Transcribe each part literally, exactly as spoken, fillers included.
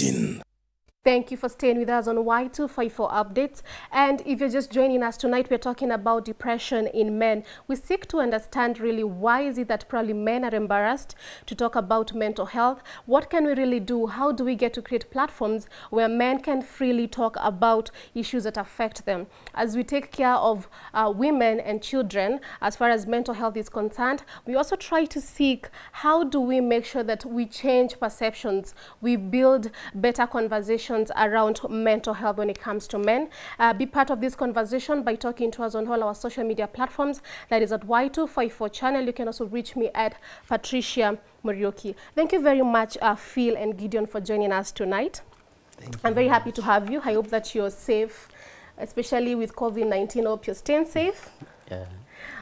nineteen. Thank you for staying with us on Y two five four Updates. And if you're just joining us tonight, we're talking about depression in men. We seek to understand really why is it that probably men are embarrassed to talk about mental health. What can we really do? How do we get to create platforms where men can freely talk about issues that affect them? As we take care of uh, women and children, as far as mental health is concerned, we also try to seek how do we make sure that we change perceptions, we build better conversations around mental health when it comes to men. Uh, be part of this conversation by talking to us on all our social media platforms. That is at Y two five four channel. You can also reach me at Patricia Murioki. Thank you very much, uh, Phil and Gideon, for joining us tonight. Thank I'm very much. happy to have you. I hope that you're safe, especially with COVID nineteen. I hope you're staying safe. Yeah.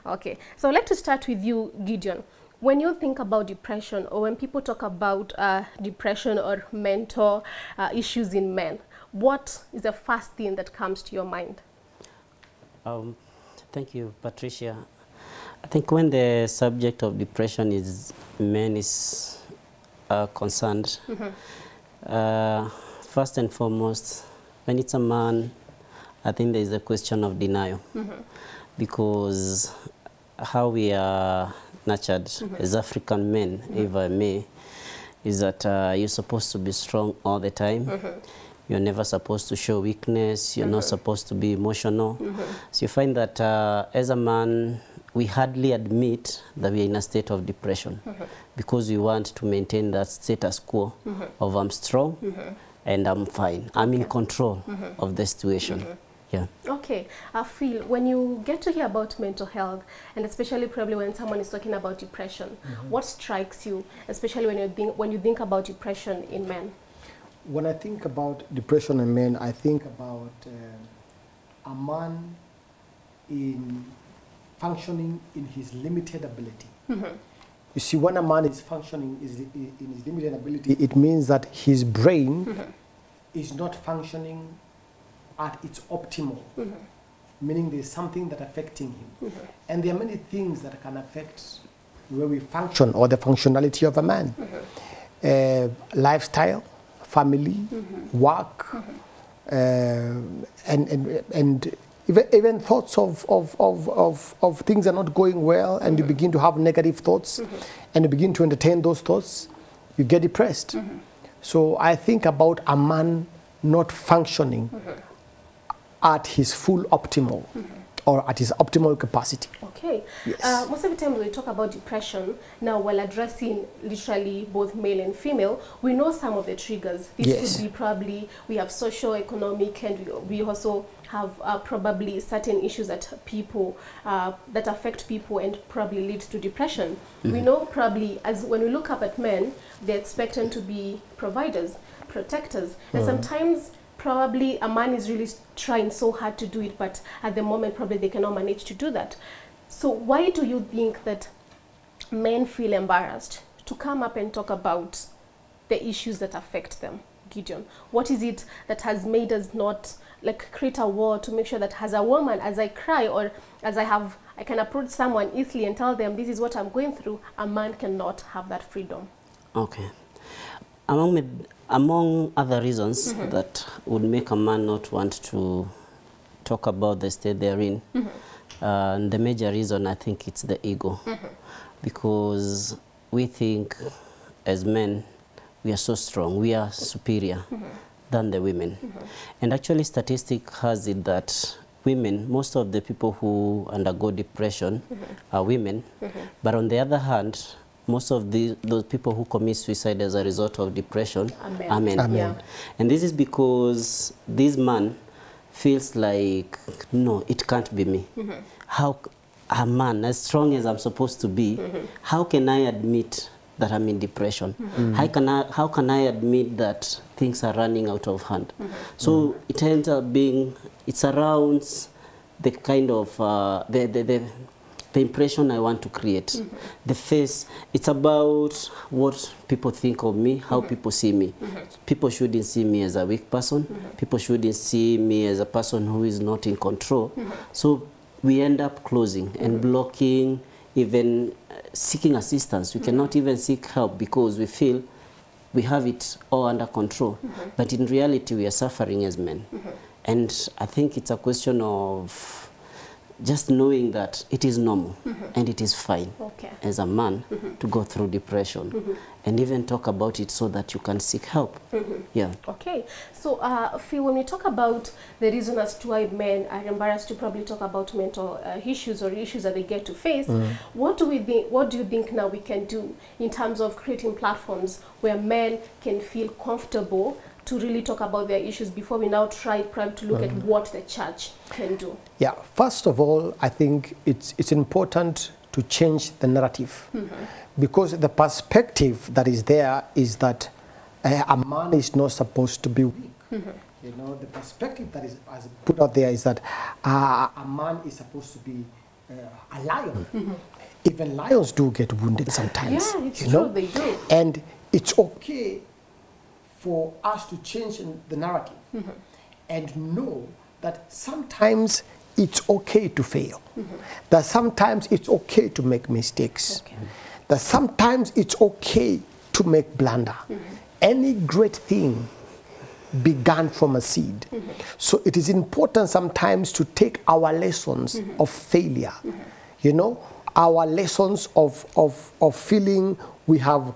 Okay. So I'd like to start with you, Gideon. When you think about depression, or when people talk about uh, depression or mental uh, issues in men, what is the first thing that comes to your mind? Um, thank you, Patricia. I think when the subject of depression is men is uh, concerned, mm-hmm. uh, first and foremost, when it's a man, I think there is a question of denial, mm-hmm. because how we are nurtured mm-hmm. as African men, mm-hmm. if I may, is that uh, you're supposed to be strong all the time. Mm-hmm. You're never supposed to show weakness. You're mm-hmm. not supposed to be emotional. Mm-hmm. So you find that uh, as a man, we hardly admit that we're in a state of depression mm-hmm. because we want to maintain that status quo mm-hmm. of I'm strong mm-hmm. and I'm fine. I'm okay. in control mm-hmm. of the situation. Mm-hmm. Yeah. Okay, uh, Phil, when you get to hear about mental health, and especially probably when someone is talking about depression, mm-hmm. what strikes you, especially when you think when you think about depression in men? When I think about depression in men, I think about uh, a man in functioning in his limited ability. Mm-hmm. You see, when a man is functioning is in his limited ability, it means that his brain mm-hmm. is not functioning at its optimal, mm-hmm. meaning there's something that affecting him. Mm-hmm. And there are many things that can affect where we function or the functionality of a man. Mm-hmm. uh, lifestyle, family, mm-hmm. work, mm-hmm. uh, and, and, and even, even thoughts of, of, of, of, of things are not going well, and mm-hmm. you begin to have negative thoughts, mm-hmm. and you begin to entertain those thoughts, you get depressed. Mm-hmm. So I think about a man not functioning mm-hmm. at his full optimal, mm-hmm. or at his optimal capacity. Okay. Yes. Uh, most of the time when we talk about depression, now while addressing literally both male and female, we know some of the triggers. This yes. could be probably, we have socio-economic, and we, we also have uh, probably certain issues that people, uh, that affect people and probably lead to depression. Mm-hmm. We know probably, as when we look up at men, they're expected to be providers, protectors, and mm. sometimes probably a man is really trying so hard to do it, but at the moment probably they cannot manage to do that. So why do you think that men feel embarrassed to come up and talk about the issues that affect them, Gideon? What is it that has made us not like create a wall to make sure that as a woman, as I cry or as I have, I can approach someone easily and tell them this is what I'm going through, a man cannot have that freedom? Okay. Among the Among other reasons mm-hmm. that would make a man not want to talk about the state they're in, mm-hmm. uh, and the major reason I think it's the ego. Mm-hmm. Because we think as men, we are so strong, we are superior mm-hmm. than the women. Mm-hmm. And actually statistic has it that women, most of the people who undergo depression mm-hmm. are women, mm-hmm. but on the other hand, most of the, those people who commit suicide as a result of depression Amen. are men. Amen. Yeah. And this is because this man feels like, no, it can't be me. Mm-hmm. How a man, as strong as I'm supposed to be, mm-hmm. how can I admit that I'm in depression? Mm-hmm. How can I, how can I admit that things are running out of hand? Mm-hmm. So mm-hmm. it ends up being, it surrounds the kind of, uh, the, the, the the impression I want to create, mm-hmm. the face. It's about what people think of me, how mm-hmm. people see me. Mm-hmm. People shouldn't see me as a weak person. Mm-hmm. People shouldn't see me as a person who is not in control. Mm-hmm. So we end up closing mm-hmm. and blocking, even seeking assistance. We mm-hmm. cannot even seek help because we feel we have it all under control. Mm-hmm. But in reality, we are suffering as men. Mm-hmm. And I think it's a question of just knowing that it is normal mm-hmm. and it is fine okay. as a man mm-hmm. to go through depression mm-hmm. and even talk about it so that you can seek help. Mm-hmm. Yeah. Okay. So, uh, Phil, when we talk about the reason as to why men are embarrassed to probably talk about mental uh, issues or issues that they get to face, mm-hmm. what do we think, what do you think now we can do in terms of creating platforms where men can feel comfortable to really talk about their issues before we now try probably to look mm. at what the church can do? Yeah, first of all, I think it's, it's important to change the narrative mm-hmm. because the perspective that is there is that uh, a man is not supposed to be weak. Mm-hmm. You know, the perspective that is as put out there is that uh, a man is supposed to be uh, a lion. Mm-hmm. Even lions do get wounded sometimes. Yeah, it's you true, know? They do. And it's okay for us to change the narrative mm-hmm. and know that sometimes it's okay to fail, mm-hmm. that sometimes it's okay to make mistakes, okay. that sometimes it's okay to make blunder. Mm-hmm. Any great thing began from a seed. Mm-hmm. So it is important sometimes to take our lessons mm-hmm. of failure, mm-hmm. you know, our lessons of, of, of feeling we have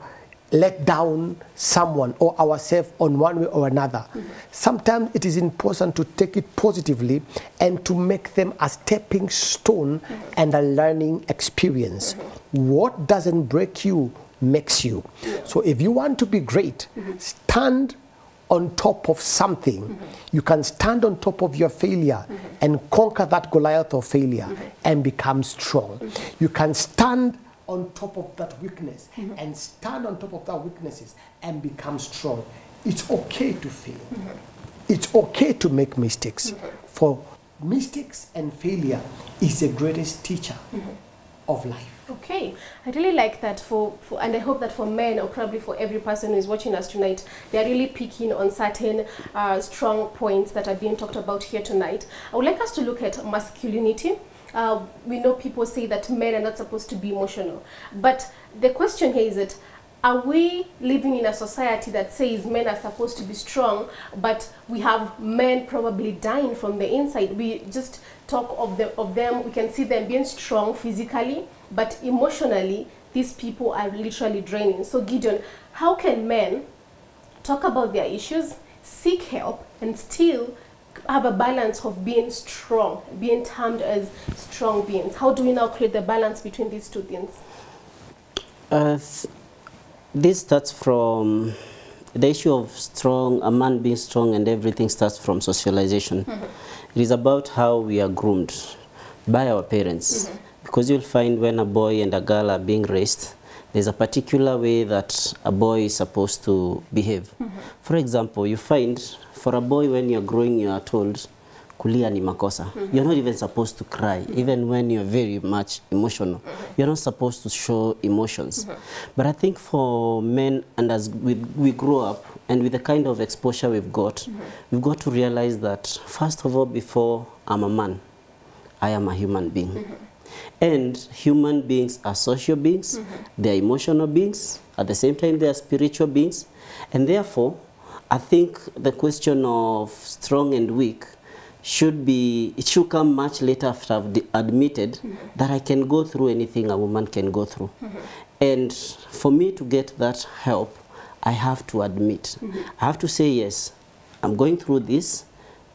let down someone or ourselves on one way or another. Mm-hmm. Sometimes it is important to take it positively and to make them a stepping stone mm-hmm. and a learning experience. Mm-hmm. What doesn't break you makes you. Yeah. So if you want to be great, mm-hmm. stand on top of something. Mm-hmm. You can stand on top of your failure mm-hmm. and conquer that Goliath of failure mm-hmm. and become strong. Mm-hmm. You can stand on top of that weakness mm-hmm. and stand on top of that weaknesses and become strong. It's okay to fail. Mm-hmm. It's okay to make mistakes. Mm-hmm. For mistakes and failure is the greatest teacher mm-hmm. of life. Okay, I really like that for, for, and I hope that for men or probably for every person who is watching us tonight, they are really picking on certain uh, strong points that are being talked about here tonight. I would like us to look at masculinity. Uh, we know people say that men are not supposed to be emotional. But the question here is that, are we living in a society that says men are supposed to be strong, but we have men probably dying from the inside? We just talk of, the, of them, we can see them being strong physically, but emotionally, these people are literally draining. So Gideon, how can men talk about their issues, seek help, and still have a balance of being strong, being termed as strong beings? How do we now create the balance between these two things? Uh, this starts from the issue of strong, a man being strong, and everything starts from socialization. Mm-hmm. It is about how we are groomed by our parents. Mm-hmm. Because you'll find when a boy and a girl are being raised, there's a particular way that a boy is supposed to behave. Mm-hmm. For example, you find for a boy, when you're growing, you are told, kulia ni makosa. Mm-hmm. You're not even supposed to cry, mm-hmm. even when you're very much emotional. Mm-hmm. You're not supposed to show emotions. Mm-hmm. But I think for men, and as we, we grow up, and with the kind of exposure we've got, mm-hmm. we've got to realize that, first of all, before I'm a man, I am a human being. Mm-hmm. And human beings are social beings, mm-hmm. they are emotional beings, at the same time they are spiritual beings, and therefore, I think the question of strong and weak should be, it should come much later after I've admitted mm-hmm. that I can go through anything a woman can go through. Mm-hmm. And for me to get that help, I have to admit. Mm-hmm. I have to say, yes, I'm going through this,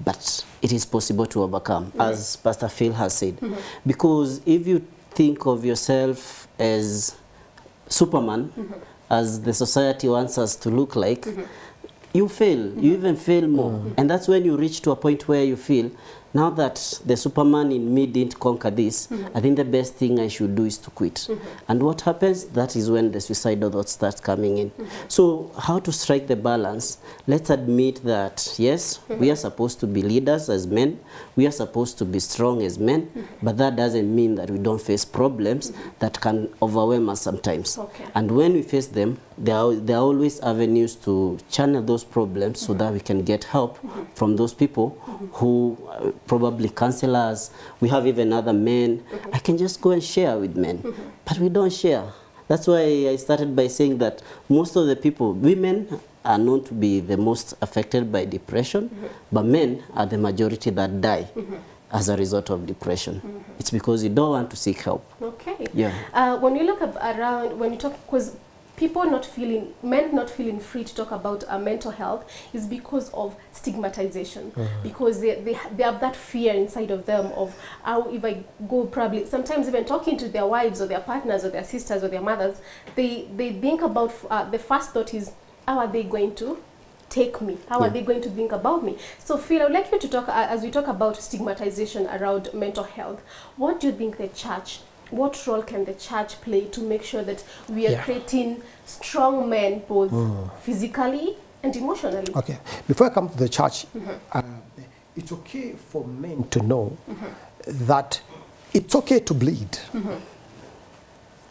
but it is possible to overcome, mm-hmm. as Pastor Phil has said. Mm-hmm. Because if you think of yourself as Superman, mm-hmm. as the society wants us to look like, mm-hmm. you fail, mm-hmm. you even fail more. Mm-hmm. And that's when you reach to a point where you feel, now that the Superman in me didn't conquer this, mm-hmm. I think the best thing I should do is to quit. Mm-hmm. And what happens? That is when the suicidal thoughts start coming in. Mm-hmm. So how to strike the balance? Let's admit that, yes, mm-hmm. we are supposed to be leaders as men. We are supposed to be strong as men. Mm-hmm. But that doesn't mean that we don't face problems mm-hmm. that can overwhelm us sometimes. Okay. And when we face them, there are, there are always avenues to channel those problems mm-hmm. so that we can get help mm-hmm. from those people mm-hmm. who uh, probably counsel us. We have even other men. Mm-hmm. I can just go and share with men, mm-hmm. but we don't share. That's why I started by saying that most of the people, women are known to be the most affected by depression, mm-hmm. but men are the majority that die mm-hmm. as a result of depression. Mm-hmm. It's because you don't want to seek help. Okay. Yeah. Uh, when you look around, when you talk, because people not feeling, men not feeling free to talk about uh, mental health is because of stigmatization, mm-hmm. because they, they, they have that fear inside of them of how if I go probably, sometimes even talking to their wives or their partners or their sisters or their mothers, they, they think about, uh, the first thought is, how are they going to take me? How yeah. are they going to think about me? So Phil, I would like you to talk, uh, as we talk about stigmatization around mental health, what do you think the church, what role can the church play to make sure that we are yeah. creating strong men, both mm. physically and emotionally? Okay, before I come to the church, mm-hmm. uh, it's okay for men to know mm-hmm. that it's okay to bleed. Mm-hmm.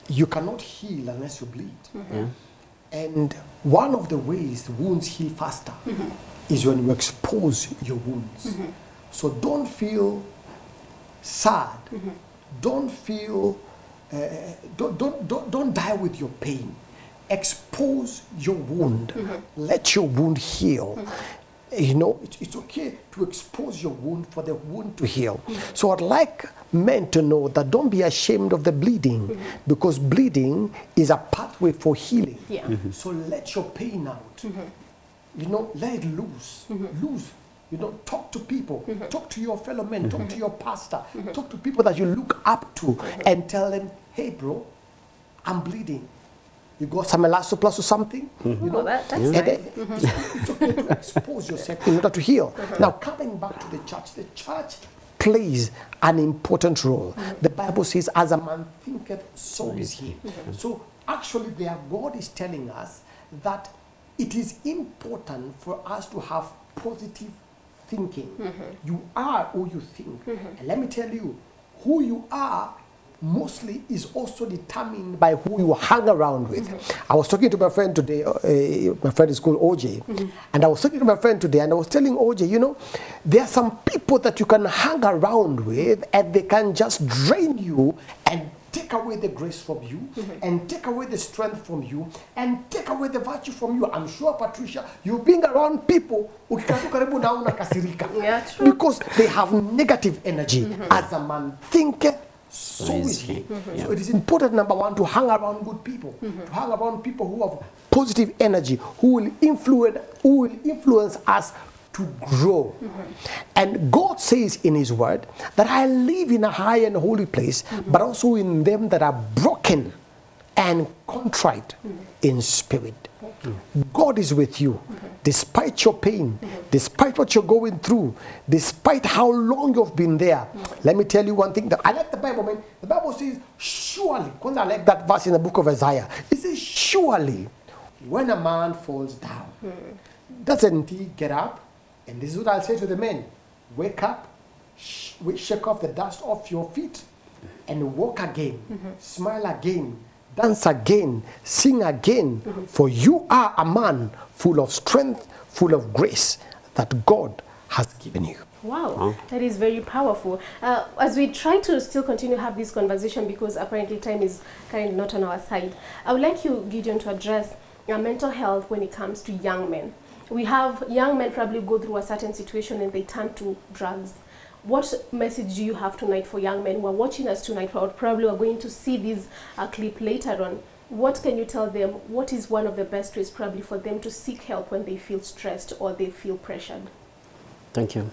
You cannot heal unless you bleed. Mm-hmm. yeah. And one of the ways wounds heal faster mm-hmm. is when you expose your wounds. Mm-hmm. So don't feel sad. Mm-hmm. Don't feel, uh, don't, don't, don't, don't die with your pain. Expose your wound. Mm-hmm. Let your wound heal. Mm-hmm. You know, it, it's okay to expose your wound for the wound to heal. Mm-hmm. So I'd like men to know that don't be ashamed of the bleeding mm-hmm. because bleeding is a pathway for healing. Yeah. Mm-hmm. So let your pain out. Mm-hmm. You know, let it loose, mm-hmm. loose. You know, talk to people, mm-hmm. talk to your fellow men, mm-hmm. talk to your pastor, mm-hmm. talk to people that you look up to mm-hmm. and tell them, hey bro, I'm bleeding. You got some elastoplast or something? Mm-hmm. You know, well, that, that's yeah. nice. Mm-hmm. It's okay to expose yourself in order to heal. Mm-hmm. Now, coming back to the church, the church plays an important role. Mm-hmm. The Bible says, as a man thinketh, so is he. Mm-hmm. So, actually, there God is telling us that it is important for us to have positive thinking. Mm-hmm. You are who you think. Mm-hmm. And let me tell you, who you are mostly is also determined by who you hang around with. Mm-hmm. I was talking to my friend today, uh, my friend is called O J, mm-hmm. and I was talking to my friend today and I was telling O J, you know, there are some people that you can hang around with and they can just drain you and take away the grace from you, mm-hmm. and take away the strength from you, and take away the virtue from you. I'm sure, Patricia, you being around people because they have negative energy. Mm-hmm. As a man thinketh, so, so is he. Mm-hmm. So it is important, number one, to hang around good people, mm-hmm. to hang around people who have positive energy, who will influence, who will influence us to grow. Mm-hmm. And God says in his word that I live in a high and holy place, mm-hmm. but also in them that are broken and contrite mm-hmm. in spirit. Mm-hmm. God is with you, mm-hmm. despite your pain, mm-hmm. despite what you're going through, despite how long you've been there. Mm-hmm. Let me tell you one thing that I like the Bible, man. The Bible says, surely, because I like that verse in the book of Isaiah, it says, surely, when a man falls down, mm-hmm. doesn't he get up? And this is what I'll say to the men, wake up, sh shake off the dust off your feet, and walk again, mm-hmm. smile again, dance again, sing again, mm-hmm. for you are a man full of strength, full of grace that God has given you. Wow, wow. That is very powerful. Uh, as we try to still continue to have this conversation, because apparently time is currently not on our side, I would like you, Gideon, to address your mental health when it comes to young men. We have young men probably go through a certain situation and they turn to drugs. What message do you have tonight for young men who are watching us tonight, or probably are going to see this uh, clip later on? What can you tell them? What is one of the best ways probably for them to seek help when they feel stressed or they feel pressured? Thank you.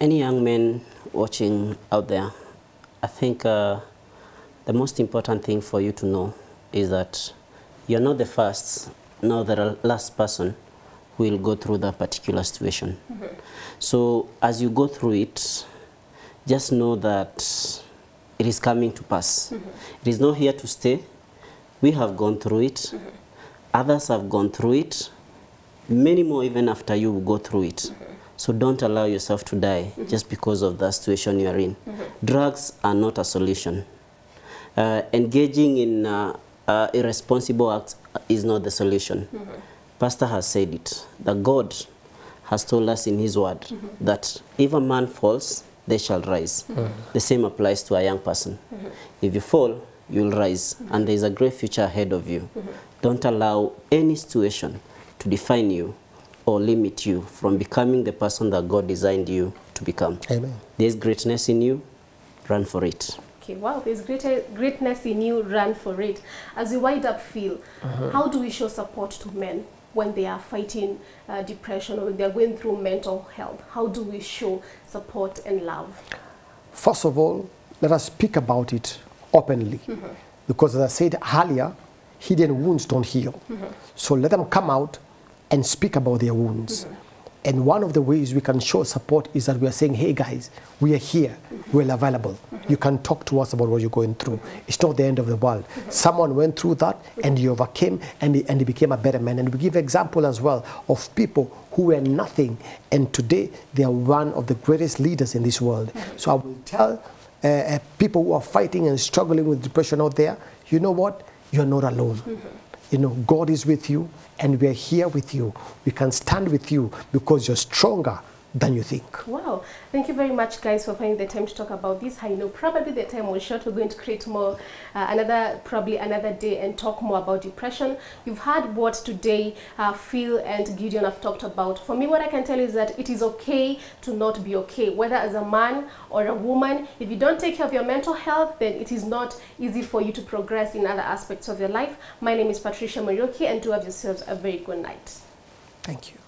Any young men watching out there, I think uh, the most important thing for you to know is that you're not the first, nor the last person will go through that particular situation. Mm-hmm. So as you go through it, just know that it is coming to pass. Mm-hmm. It is not here to stay. We have gone through it. Mm-hmm. Others have gone through it. Many more even after you will go through it. Mm-hmm. So don't allow yourself to die mm-hmm. just because of the situation you are in. Mm-hmm. Drugs are not a solution. Uh, engaging in uh, uh, irresponsible acts is not the solution. Mm-hmm. Pastor has said it, that God has told us in his word mm-hmm. that if a man falls, they shall rise. Mm-hmm. The same applies to a young person. Mm-hmm. If you fall, you'll rise. Mm-hmm. And there's a great future ahead of you. Mm-hmm. Don't allow any situation to define you or limit you from becoming the person that God designed you to become. Amen. There's greatness in you. Run for it. Okay, wow, there's greater greatness in you. Run for it. As you wind up, Phil, mm-hmm. how do we show support to men when they are fighting uh, depression or when they're going through mental health? How do we show support and love? First of all, let us speak about it openly. Mm-hmm. Because as I said earlier, hidden wounds don't heal. Mm-hmm. So let them come out and speak about their wounds. Mm-hmm. And one of the ways we can show support is that we are saying, hey guys, we are here, mm-hmm. we're available. Mm-hmm. You can talk to us about what you're going through. It's not the end of the world. Mm-hmm. Someone went through that mm-hmm. and he overcame and he, and he became a better man. And we give example as well of people who were nothing and today they are one of the greatest leaders in this world. Mm-hmm. So I will tell uh, people who are fighting and struggling with depression out there, you know what, you're not alone. Mm-hmm. You know, God is with you and we are here with you. We can stand with you because you're stronger than you think. Wow. Thank you very much, guys, for finding the time to talk about this. I know probably the time we're short. We're going to create more, uh, another, probably another day and talk more about depression. You've heard what today uh, Phil and Gideon have talked about. For me, what I can tell you is that it is okay to not be okay, whether as a man or a woman. If you don't take care of your mental health, then it is not easy for you to progress in other aspects of your life. My name is Patricia Murioki, and do have yourselves a very good night. Thank you.